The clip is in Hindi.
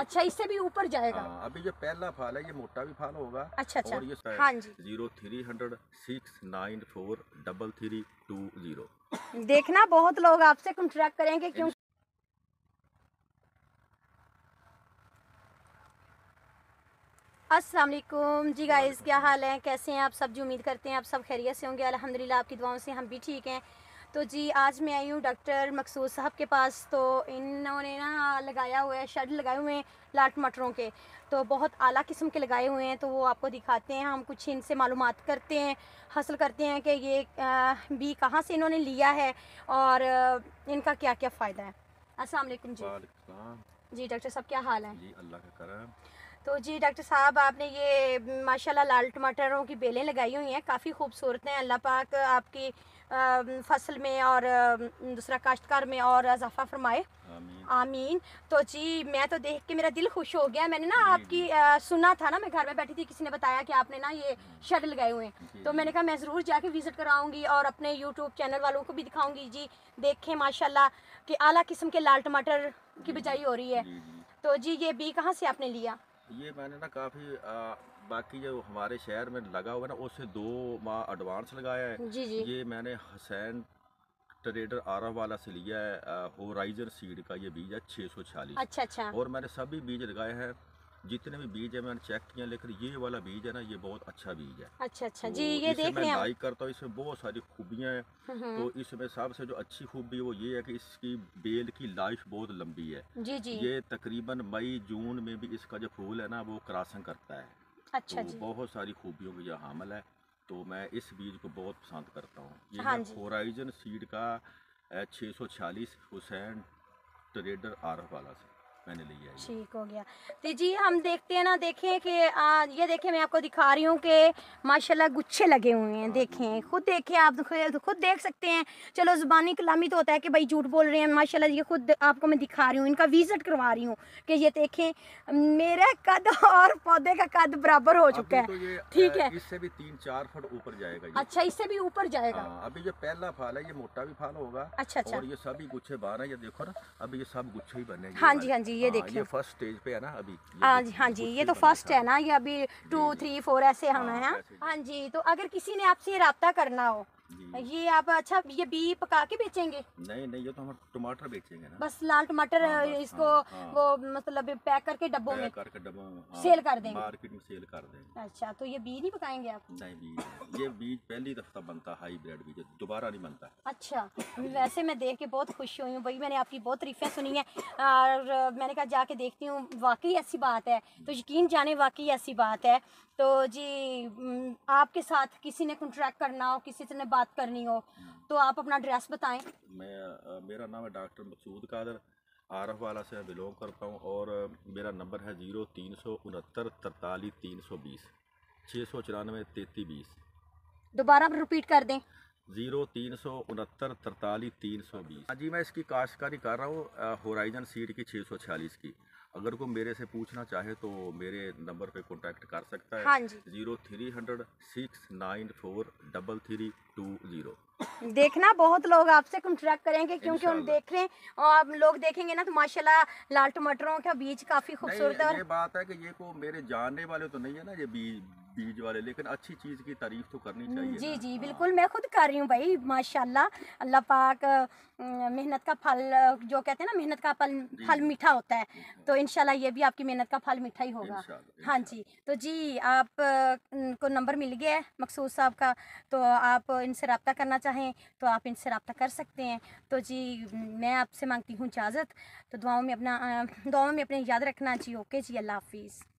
अच्छा, इससे भी ऊपर जाएगा। अभी जो पहला फाल है ये मोटा भी फाल होगा। अच्छा अच्छा, और ये हाँ जी 0300-694-3320। देखना बहुत लोग आपसे कॉन्ट्रैक्ट करेंगे क्योंकि अस्सलाम वालेकुम जी गाइस, क्या हाल है, कैसे हैं आप सब जी? उम्मीद करते हैं आप सब खैरियत से होंगे। अल्हम्दुलिल्लाह आपकी दुआओं से हम भी ठीक हैं। तो जी आज मैं आई हूँ डॉक्टर मकसूद साहब के पास। तो इन्होंने ना लगाया हुआ है, शेड लगाए हुए हैं लाल मटरों के, तो बहुत आला किस्म के लगाए हुए हैं। तो वो आपको दिखाते हैं, हम कुछ इनसे मालूमात करते हैं, हासिल करते हैं कि ये बी कहाँ से इन्होंने लिया है और इनका क्या क्या फ़ायदा है। अस्सलाम वालेकुम जी। जी डॉक्टर साहब क्या हाल है जी? अल्लाह का करम। तो जी डॉक्टर साहब, आपने ये माशाल्लाह लाल टमाटरों की बेलें लगाई हुई हैं, काफ़ी खूबसूरत हैं। अल्लाह पाक आपकी फसल में और दूसरा काश्तकार में और अजाफा फरमाए, आमीन। तो जी मैं तो देख के मेरा दिल खुश हो गया। मैंने ना आपकी सुना था ना, मैं घर में बैठी थी, किसी ने बताया कि आपने ना ये शेड लगाए हुए हैं। तो मैंने कहा मैं ज़रूर जाके विज़िट कराऊंगी और अपने यूट्यूब चैनल वालों को भी दिखाऊंगी। जी देखें माशाल्लाह कि आला किस्म के लाल टमाटर की बिजाई हो रही है। तो जी ये बी कहाँ से आपने लिया? ये मैंने ना काफ़ी बाकी जो हमारे शहर में लगा हुआ है ना, उससे 2 माह एडवांस लगाया है जी जी। ये मैंने हुसैन ट्रेडर आरा वाला से लिया है, होराइजन सीड का ये बीज है 646। अच्छा अच्छा। और मैंने सभी बीज लगाए हैं, जितने भी बीज है मैंने चेक किया, लेकिन ये वाला बीज है ना ये बहुत अच्छा बीज है। अच्छा अच्छा जी, ये देख रहे हैं। लाइक करता हूँ, इसमें बहुत सारी खूबियाँ हैं। तो इसमें सबसे जो अच्छी खूबी वो ये है कि इसकी बेल की लाइफ बहुत लंबी है जी जी। ये तकरीबन मई जून में भी इसका जो फूल है ना वो क्रॉसिंग करता है। अच्छा जी, बहुत सारी खूबियों की यह हामिल है। तो मैं इस बीज को बहुत पसंद करता हूँ। ये होराइजन सीड का 646 हुसैन ट्रेडर आरफ वाला से मैंने लिया। ठीक हो गया। तो जी हम देखते हैं ना, देखें कि ये देखें, मैं आपको दिखा रही हूँ कि माशाल्लाह गुच्छे लगे हुए हैं। देखें खुद, देखें आप खुद देख सकते हैं। चलो ज़ुबानी कलामी तो होता है कि भाई झूठ बोल रहे हैं, माशाल्लाह ये खुद आपको मैं दिखा रही हूँ, इनका विजिट करवा रही हूँ कि ये देखें मेरा कद और पौधे का कद बराबर हो चुका है। ठीक है, इससे भी 3-4 फुट ऊपर जाएगा। अच्छा, इससे भी ऊपर जाएगा। अभी ये पहला फाल है, ये मोटा भी फाल होगा। अच्छा अच्छा। और ये सभी गुच्छे बाहर है, ये देखो ना, अभी ये सब गुच्छे ही बने। हाँ जी हाँ जी, ये देखिए फर्स्ट स्टेज पे है ना अभी। हाँ जी हाँ जी, ये तो फर्स्ट है ना, ये अभी 2, 3, 4 ऐसे हम हैं। हाँ जी। तो अगर किसी ने आपसे रब्ता करना हो, ये आप अच्छा ये बी पका के बेचेंगे? नहीं नहीं, ये तो हम टमाटर बेचेंगे ना, बस लाल टमाटर। इसको वो मतलब पैक करके डब्बों में सेल कर देंगे, मार्केट में सेल कर देंगे। अच्छा, तो ये बी नहीं पकाएंगे आप? नहीं, बीज ये बीज पहली दफा बनता है, हाईब्रिड बीज दोबारा नहीं बनता। अच्छा, वैसे मैं देख के बहुत खुश हुई हूँ भाई, मैंने आपकी बहुत तारीफें सुनी है और मैंने कहा जाके देखती हूँ, वाकई ऐसी बात है। तो यकीन जाने वाकई ऐसी बात है। तो जी आपके साथ किसी ने कॉन्ट्रैक्ट करना हो, किसी से बात करनी हो, तो आप अपना एड्रेस बताएं। मैं मेरा नाम है डॉक्टर मकसूद कादर, आरफ वाला से बिलोंग करता हूं और मेरा नंबर है 0369-43-320 694-3320। दोबारा रिपीट कर दें, 0369-43-320। जी मैं इसकी काश्तकारी कर रहा हूँ, होराइजन सीड की 646 की। अगर कोई मेरे से पूछना चाहे तो मेरे नंबर पे कांटेक्ट कर सकता है। हाँ जी, 0300-694-3320। देखना बहुत लोग आपसे कॉन्ट्रैक्ट करेंगे क्योंकि उन देख रहे हैं और लोग देखेंगे ना, तो माशाल्लाह लाल टमाटरों का बीज काफी खूबसूरत है। ये बात है कि ये को मेरे जानने वाले तो नहीं है ना, ये बीज वाले, लेकिन अच्छी चीज की तारीफ तो करनी चाहिए। जी जी बिल्कुल, मैं खुद कर रही हूँ भाई, माशाल्लाह अल्लाह पाक मेहनत का फल, जो कहते हैं ना मेहनत का फल मीठा होता है, तो इंशाल्लाह ये भी आपकी मेहनत का फल मीठा ही होगा। हाँ जी। तो जी आपको नंबर मिल गया है मकसूद साहब का, तो आप इनसे रब्ता करना चाहें तो आप इनसे रब्ता कर सकते हैं। तो जी मैं आपसे मांगती हूँ इजाज़त, तो दुआओं में अपना याद रखना जी। ओके जी, अल्लाह हाफिज़।